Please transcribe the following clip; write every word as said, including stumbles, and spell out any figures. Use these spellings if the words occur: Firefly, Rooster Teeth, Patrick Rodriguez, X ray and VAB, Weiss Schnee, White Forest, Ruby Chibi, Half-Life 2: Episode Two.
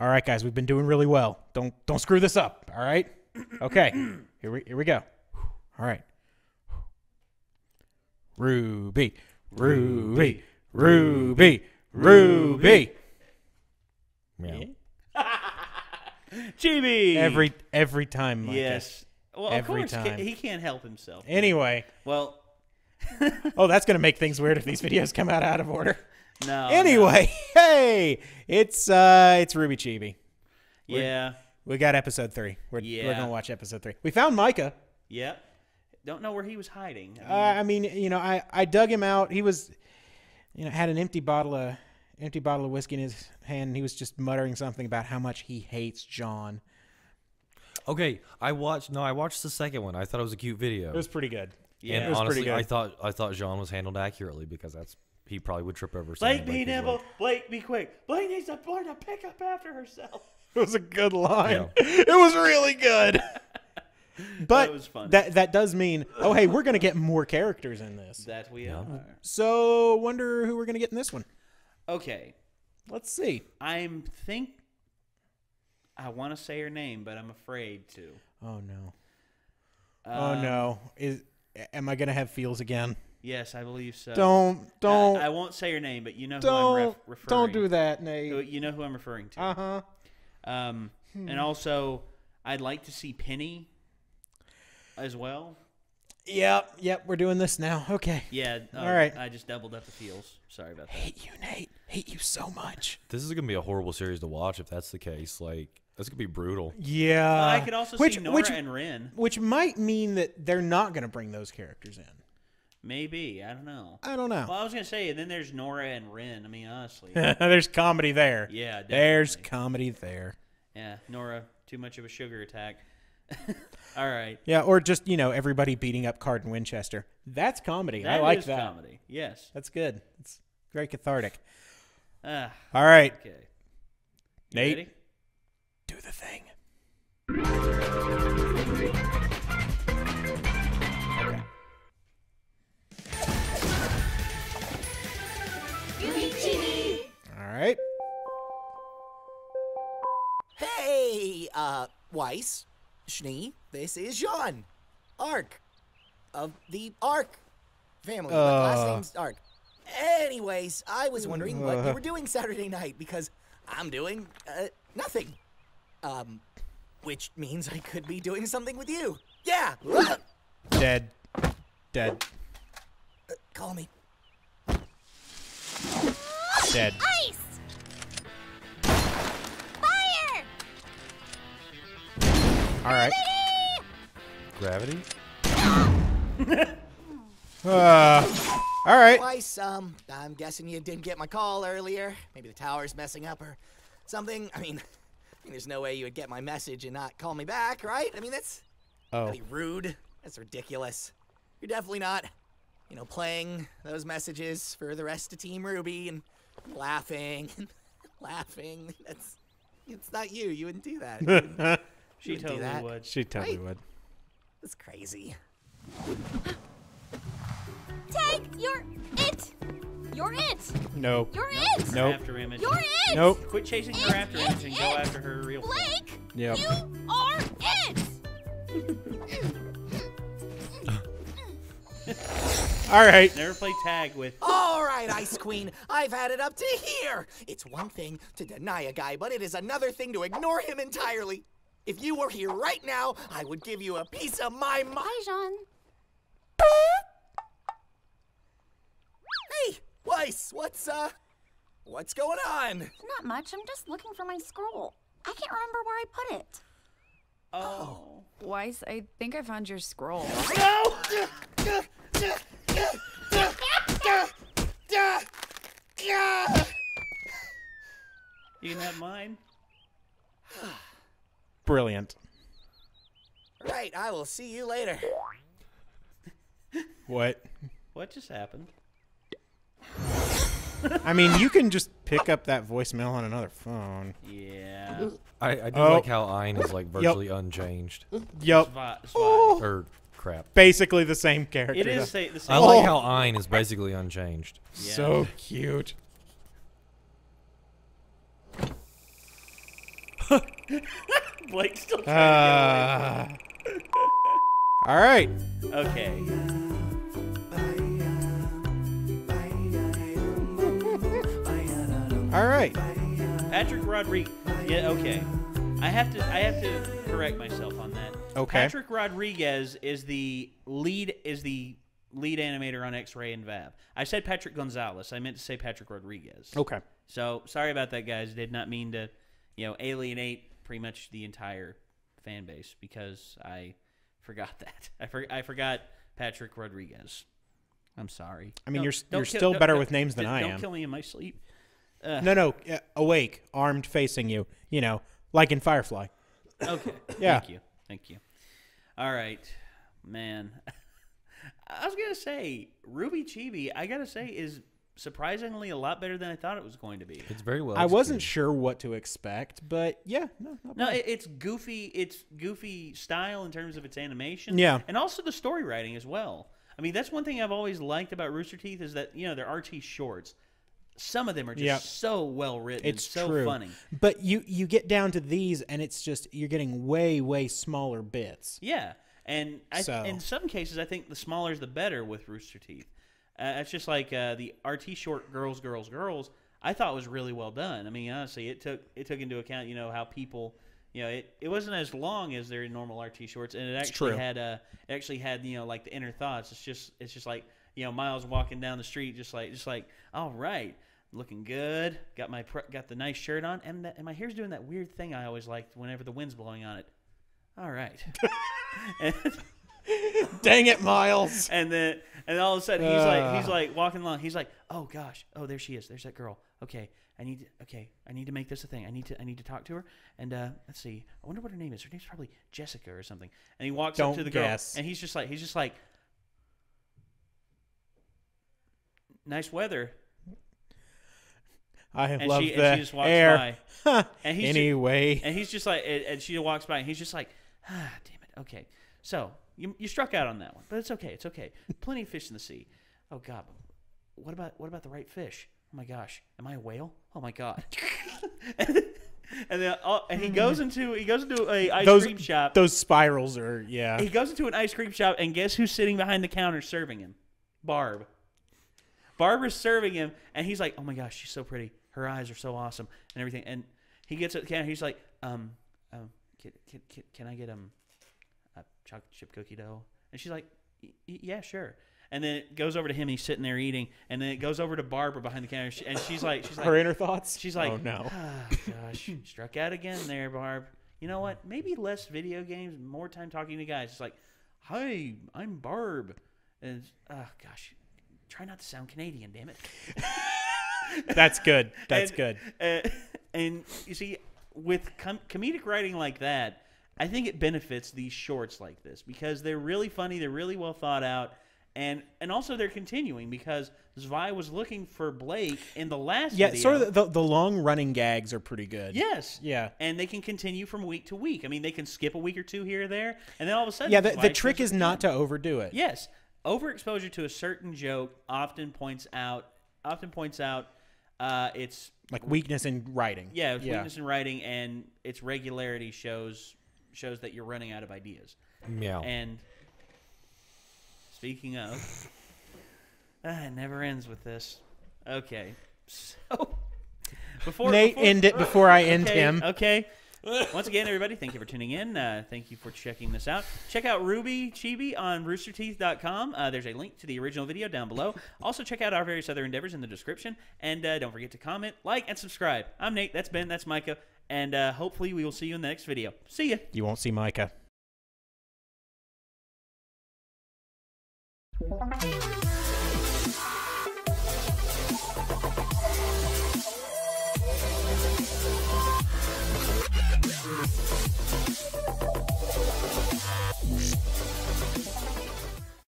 All right, guys, we've been doing really well. Don't don't screw this up. All right. Okay. Here we here we go. All right. Ruby, Ruby, Ruby, Ruby. Yeah. Chibi. Every every time. Micah. Yes. Well, of every course time. He can't help himself. Anyway. Well. Oh, that's gonna make things weird if these videos come out out of order. No. Anyway, no. Hey, it's uh, it's Ruby Chibi. We're, yeah. We got episode three. We're yeah. we're gonna watch episode three. We found Micah. Yeah. Don't know where he was hiding. I mean, uh, I mean you know, I I dug him out. He was, you know, had an empty bottle of empty bottle of whiskey in his hand. And he was just muttering something about how much he hates John. Okay, I watched. No, I watched the second one. I thought it was a cute video. It was pretty good. Yeah, and it was honestly, pretty good. I thought I thought John was handled accurately because that's. He probably would trip over something. Blake, be nimble. Blake, be quick. Blake needs to learn to pick up after herself. It was a good line. Yeah. It was really good. But was that that does mean, oh, hey, we're going to get more characters in this. That we yeah. are. So wonder who we're going to get in this one. Okay. Let's see. I think I want to say her name, but I'm afraid to. Oh, no. Uh, oh, no. Is Am I going to have feels again? Yes, I believe so. Don't, don't. I, I won't say your name, but you know who I'm ref referring to. Don't do that, Nate. You know who I'm referring to. Uh huh. Um, hmm. And also, I'd like to see Penny as well. Yep, yep. We're doing this now. Okay. Yeah. Uh, All right. I just doubled up the feels. Sorry about that. Hate you, Nate. Hate you so much. This is gonna be a horrible series to watch if that's the case. Like. That's gonna be brutal. Yeah. Well, I could also which, see Nora which, and Ren, which might mean that they're not gonna bring those characters in. Maybe. I don't know. I don't know. Well, I was gonna say, and then there's Nora and Ren. I mean, honestly, there's comedy there. Yeah. Definitely. There's comedy there. Yeah. Nora, too much of a sugar attack. All right. Yeah, or just you know everybody beating up Card and Winchester. That's comedy. That I like is that. Comedy. Yes. That's good. It's very cathartic. Uh, All right. Okay. You Nate. Ready? Do the thing. Okay. All right. Hey, uh, Weiss, Schnee, this is John, Ark, of the Ark family. Uh. My last name's Ark. Anyways, I was wondering uh. what you were doing Saturday night because I'm doing uh, nothing. Um, which means I could be doing something with you. Yeah. Dead. Dead. Uh, call me. Dead. Ice. Fire. All right. Gravity. Gravity? uh, all right. Twice, um, I'm guessing you didn't get my call earlier. Maybe the tower's messing up or something. I mean. I mean, there's no way you would get my message and not call me back, right? I mean, that's oh. that'd be rude. That's ridiculous. You're definitely not, you know, playing those messages for the rest of Team Ruby and laughing and laughing. That's, it's not you. You wouldn't do that. Wouldn't, she totally do that. would. She totally right? would. That's crazy. Tag, you're it. You're it. No. You're no. it. No. Nope. You're it. Nope. Quit chasing her after it, image and it. go after her real quick. Blake, yep. you are it. All right. Never play tag with. All right, Ice Queen. I've had it up to here. It's one thing to deny a guy, but it is another thing to ignore him entirely. If you were here right now, I would give you a piece of my mind. Hi, Jean. Hey. Weiss, what's, uh, what's going on? Not much. I'm just looking for my scroll. I can't remember where I put it. Oh. Weiss, I think I found your scroll. No! You can have mine. Brilliant. Right, I will see you later. What? What just happened? I mean, you can just pick up that voicemail on another phone. Yeah. I, I do oh. like how Ayn is like virtually yep. unchanged. Yep. Oh. Or crap. Basically the same character. It is the same. I like how Ayn is basically unchanged. Yeah. So cute. Blake's still trying uh, to get away. All right. Okay. All right. Patrick Rodriguez. Yeah, okay. I have to. I have to correct myself on that. Okay. Patrick Rodriguez is the lead. Is the lead animator on X Ray and V A B. I said Patrick Gonzalez. I meant to say Patrick Rodriguez. Okay. So sorry about that, guys. Did not mean to, you know, alienate pretty much the entire fan base because I forgot that. I for, I forgot Patrick Rodriguez. I'm sorry. I mean, don't, you're don't you're kill, still better with names than I am. Don't kill me in my sleep. Uh, no, no. Uh, awake, armed, facing you. You know, like in Firefly. Okay. Yeah. Thank you. Thank you. All right, man. I was going to say, Ruby Chibi, I got to say, is surprisingly a lot better than I thought it was going to be. It's very well executed. I wasn't sure what to expect, but yeah. No, no it, it's goofy. It's goofy style in terms of its animation. Yeah. And also the story writing as well. I mean, that's one thing I've always liked about Rooster Teeth is that, you know, they're R T shorts. Some of them are just yep. so well written. It's so true. funny. But you, you get down to these, and it's just, you're getting way, way smaller bits. Yeah. And I, so. in some cases, I think the smaller is the better with Rooster Teeth. Uh, it's just like uh, the R T short Girls, Girls, Girls, I thought was really well done. I mean, honestly, it took it took into account, you know, how people, you know, it, it wasn't as long as their normal R T shorts. And it actually had, uh, it actually had, you know, like the inner thoughts. It's just, it's just like, you know, Miles walking down the street, just like, just like, all right, looking good. Got my, got the nice shirt on. And, that, and my hair's doing that weird thing I always liked whenever the wind's blowing on it. All right. And, dang it, Miles. And then and all of a sudden he's uh, like he's like walking along. He's like, "Oh gosh. Oh, there she is. There's that girl. Okay. I need to, okay. I need to make this a thing. I need to I need to talk to her." And uh, let's see. I wonder what her name is. Her name's probably Jessica or something. And he walks up to the guess. girl and he's just like he's just like nice weather. I have and loved she, that. And she just walks air. by. and he's anyway. Just, and he's just like and, and she walks by and he's just like, "Ah, damn it. Okay. So, you, you struck out on that one, but it's okay. It's okay. Plenty of fish in the sea. Oh, God. What about what about the right fish? Oh, my gosh. Am I a whale? Oh, my God." and, and then uh, and he goes into he goes into a ice those, cream shop. Those spirals are, yeah. He goes into an ice cream shop, and guess who's sitting behind the counter serving him? Barb. Barbara's serving him, and he's like, "Oh, my gosh, she's so pretty. Her eyes are so awesome," and everything. And he gets at the counter. He's like, um, um can, can, can I get um, a chocolate chip cookie dough?" And she's like, "Yeah, sure." And then it goes over to him. And he's sitting there eating. And then it goes over to Barbara behind the counter. And she's like, she's like, her inner thoughts. She's like, "Oh no, ah, gosh, struck out again there, Barb. You know what? Maybe less video games, more time talking to guys." It's like, "Hi, I'm Barb," and oh gosh, try not to sound Canadian, damn it. That's good. That's and, good. Uh, and you see, with com comedic writing like that, I think it benefits these shorts like this because they're really funny, they're really well thought out, and and also they're continuing because Zwei was looking for Blake in the last yeah, video. Yeah, sort of the, the long-running gags are pretty good. Yes. Yeah. And they can continue from week to week. I mean, they can skip a week or two here or there, and then all of a sudden... Yeah, the, the trick is not to overdo it. Yes. Overexposure to a certain joke often points out... Often points out... Uh, it's like weakness in writing. Yeah, it's yeah. weakness in writing, and its regularity shows shows that you're running out of ideas. Yeah. And speaking of, ah, it never ends with this. Okay, so before Nate before, end it before I okay, end him. Okay. Once again, everybody, thank you for tuning in. Uh, thank you for checking this out. Check out Ruby Chibi on rooster teeth dot com. Uh, there's a link to the original video down below. Also, check out our various other endeavors in the description. And uh, don't forget to comment, like, and subscribe. I'm Nate. That's Ben. That's Micah. And uh, hopefully we will see you in the next video. See ya. You won't see Micah.